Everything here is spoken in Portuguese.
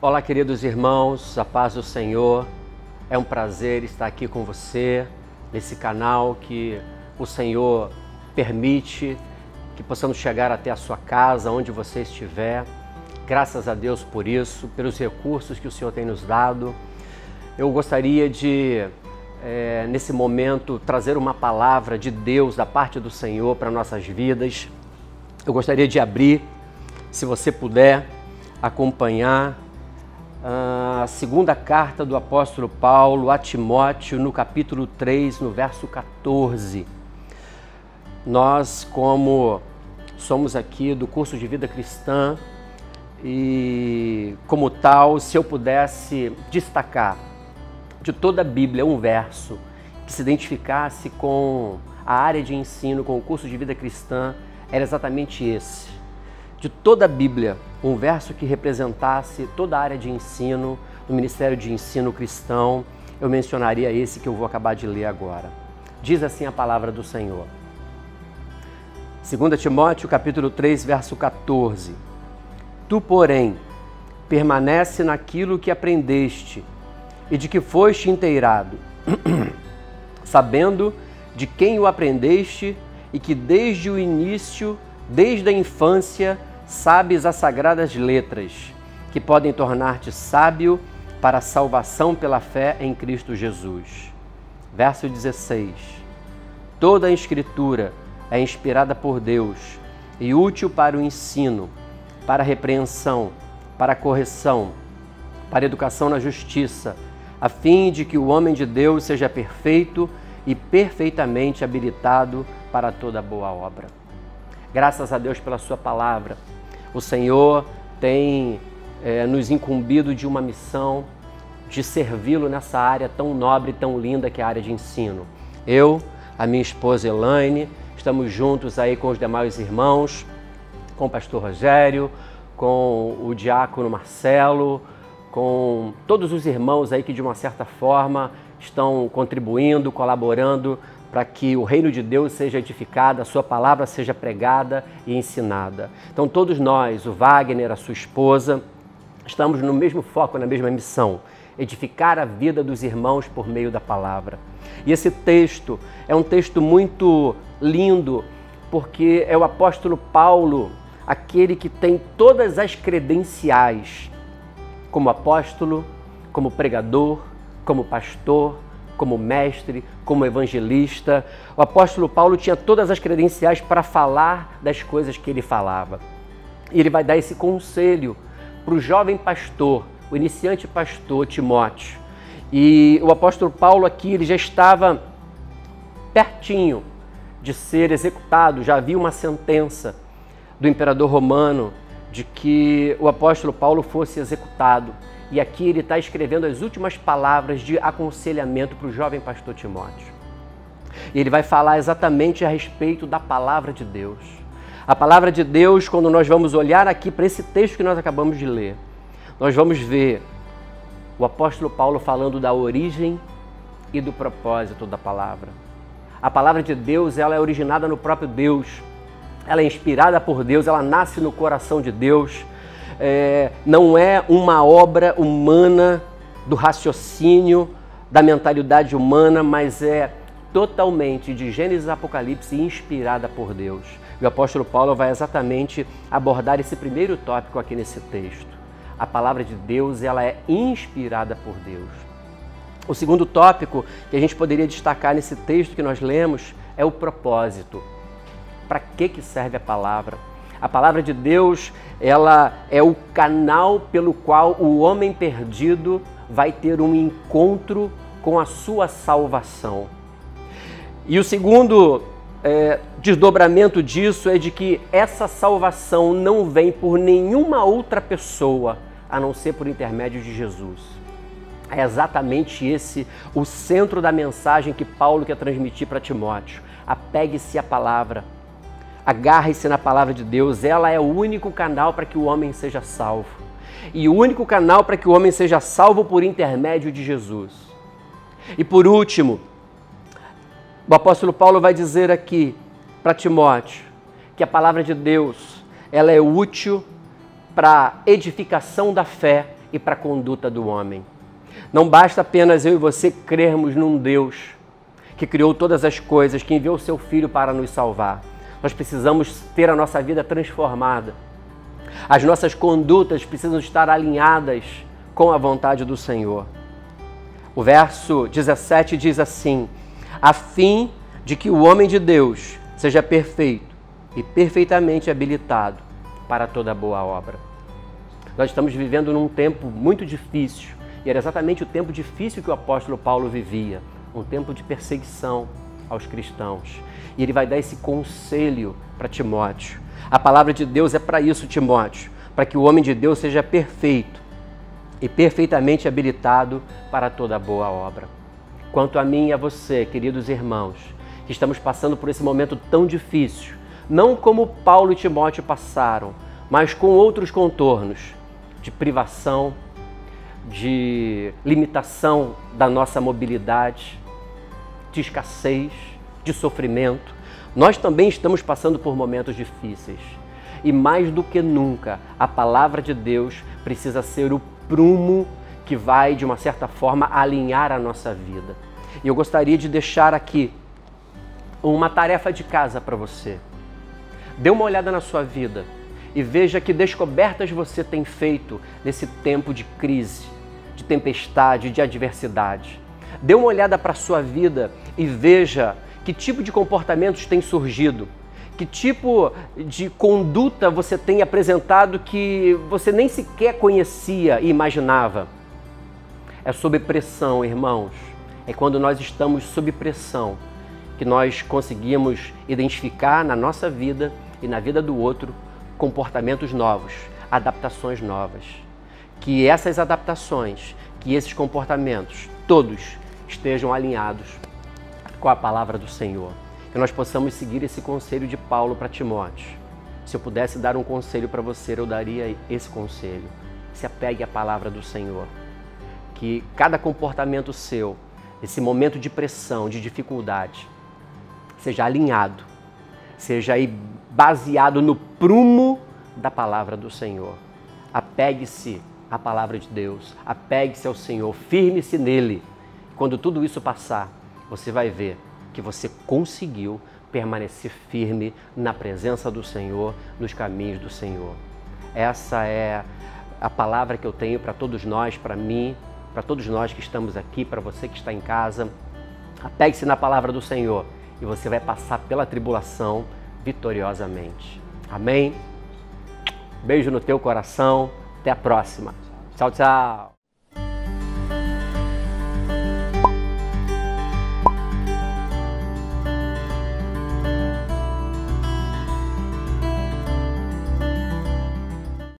Olá, queridos irmãos, a paz do Senhor. É um prazer estar aqui com você, nesse canal que o Senhor permite que possamos chegar até a sua casa, onde você estiver. Graças a Deus por isso, pelos recursos que o Senhor tem nos dado. Eu gostaria de, nesse momento, trazer uma palavra de Deus, da parte do Senhor, para nossas vidas. Eu gostaria de abrir, se você puder, acompanhar a segunda carta do apóstolo Paulo a Timóteo, no capítulo 3, no verso 14. Nós, como somos aqui do curso de vida cristã, e como tal, se eu pudesse destacar de toda a Bíblia um verso que se identificasse com a área de ensino, com o curso de vida cristã, era exatamente esse. De toda a Bíblia, um verso que representasse toda a área de ensino, do Ministério de Ensino Cristão, eu mencionaria esse que eu vou acabar de ler agora. Diz assim a palavra do Senhor. 2 Timóteo, capítulo 3, verso 14. Tu, porém, permanece naquilo que aprendeste e de que foste inteirado, sabendo de quem o aprendeste e que desde o início, desde a infância, sabes as sagradas letras, que podem tornar-te sábio para a salvação pela fé em Cristo Jesus. Verso 16. Toda a Escritura é inspirada por Deus e útil para o ensino, para a repreensão, para a correção, para a educação na justiça, a fim de que o homem de Deus seja perfeito e perfeitamente habilitado para toda boa obra. Graças a Deus pela sua palavra. O Senhor tem nos incumbido de uma missão de servi-lo nessa área tão nobre, tão linda que é a área de ensino. Eu, a minha esposa Elaine, estamos juntos aí com os demais irmãos, com o pastor Rogério, com o diácono Marcelo, com todos os irmãos aí que de uma certa forma estão contribuindo, colaborando para que o reino de Deus seja edificado, a sua palavra seja pregada e ensinada. Então todos nós, o Wagner, a sua esposa, estamos no mesmo foco, na mesma missão, edificar a vida dos irmãos por meio da palavra. E esse texto é um texto muito lindo, porque é o apóstolo Paulo, aquele que tem todas as credenciais, como apóstolo, como pregador, como pastor, como mestre, como evangelista. O apóstolo Paulo tinha todas as credenciais para falar das coisas que ele falava. E ele vai dar esse conselho para o jovem pastor, o iniciante pastor Timóteo. E o apóstolo Paulo aqui, ele já estava pertinho de ser executado, já havia uma sentença do imperador romano de que o apóstolo Paulo fosse executado. E aqui ele está escrevendo as últimas palavras de aconselhamento para o jovem pastor Timóteo. E ele vai falar exatamente a respeito da palavra de Deus. A palavra de Deus, quando nós vamos olhar aqui para esse texto que nós acabamos de ler, nós vamos ver o apóstolo Paulo falando da origem e do propósito da palavra. A palavra de Deus, ela é originada no próprio Deus. Ela é inspirada por Deus, ela nasce no coração de Deus. Não é uma obra humana do raciocínio, da mentalidade humana, mas é totalmente de Gênesis a Apocalipse inspirada por Deus. E o apóstolo Paulo vai exatamente abordar esse primeiro tópico aqui nesse texto. A palavra de Deus, ela é inspirada por Deus. O segundo tópico que a gente poderia destacar nesse texto que nós lemos é o propósito. Para que serve a palavra? A palavra de Deus, ela é o canal pelo qual o homem perdido vai ter um encontro com a sua salvação. E o segundo desdobramento disso é de que essa salvação não vem por nenhuma outra pessoa, a não ser por intermédio de Jesus. É exatamente esse o centro da mensagem que Paulo quer transmitir para Timóteo. Apegue-se à palavra. Agarre-se na palavra de Deus, ela é o único canal para que o homem seja salvo. E o único canal para que o homem seja salvo por intermédio de Jesus. E por último, o apóstolo Paulo vai dizer aqui para Timóteo que a palavra de Deus, ela é útil para a edificação da fé e para a conduta do homem. Não basta apenas eu e você crermos num Deus que criou todas as coisas, que enviou o seu Filho para nos salvar. Nós precisamos ter a nossa vida transformada. As nossas condutas precisam estar alinhadas com a vontade do Senhor. O verso 17 diz assim: a fim de que o homem de Deus seja perfeito e perfeitamente habilitado para toda boa obra. Nós estamos vivendo num tempo muito difícil, e era exatamente o tempo difícil que o apóstolo Paulo vivia, um tempo de perseguição aos cristãos. E ele vai dar esse conselho para Timóteo. A palavra de Deus é para isso, Timóteo, para que o homem de Deus seja perfeito e perfeitamente habilitado para toda boa obra. Quanto a mim e a você, queridos irmãos, que estamos passando por esse momento tão difícil, não como Paulo e Timóteo passaram, mas com outros contornos de privação, de limitação da nossa mobilidade, de escassez, de sofrimento, nós também estamos passando por momentos difíceis. E mais do que nunca, a palavra de Deus precisa ser o prumo que vai, de uma certa forma, alinhar a nossa vida. E eu gostaria de deixar aqui uma tarefa de casa para você. Dê uma olhada na sua vida e veja que descobertas você tem feito nesse tempo de crise, de tempestade, de adversidade. Dê uma olhada para a sua vida e veja que tipo de comportamentos tem surgido, que tipo de conduta você tem apresentado que você nem sequer conhecia e imaginava. É sob pressão, irmãos. É quando nós estamos sob pressão que nós conseguimos identificar na nossa vida e na vida do outro comportamentos novos, adaptações novas. Que essas adaptações, que esses comportamentos, todos estejam alinhados com a palavra do Senhor. Que nós possamos seguir esse conselho de Paulo para Timóteo. Se eu pudesse dar um conselho para você, eu daria esse conselho. Se apegue à palavra do Senhor. Que cada comportamento seu, esse momento de pressão, de dificuldade, seja alinhado, seja aí baseado no prumo da palavra do Senhor. Apegue-se à palavra de Deus, apegue-se ao Senhor, firme-se nele. Quando tudo isso passar, você vai ver que você conseguiu permanecer firme na presença do Senhor, nos caminhos do Senhor. Essa é a palavra que eu tenho para todos nós, para mim, para todos nós que estamos aqui, para você que está em casa. Apegue-se na palavra do Senhor e você vai passar pela tribulação vitoriosamente. Amém? Beijo no teu coração. Até a próxima. Tchau, tchau.